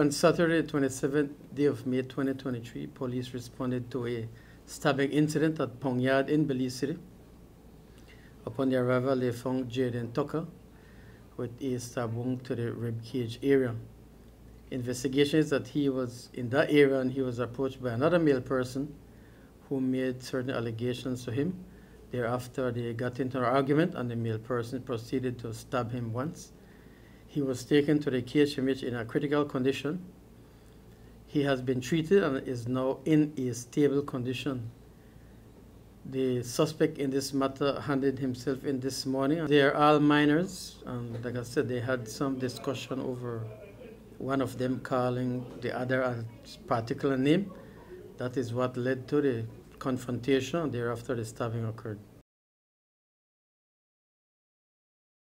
On Saturday, 27th day of May 2023, police responded to a stabbing incident at Pong Yard in Belize City. Upon their arrival, they found Jaden Tucker with a stab wound to the rib cage area. Investigation is that he was in that area and he was approached by another male person who made certain allegations to him. Thereafter, they got into an argument and the male person proceeded to stab him once. He was taken to the KHMH in a critical condition. He has been treated and is now in a stable condition. The suspect in this matter handed himself in this morning. They are all minors, and like I said, they had some discussion over one of them calling the other a particular name. That is what led to the confrontation, and thereafter the stabbing occurred.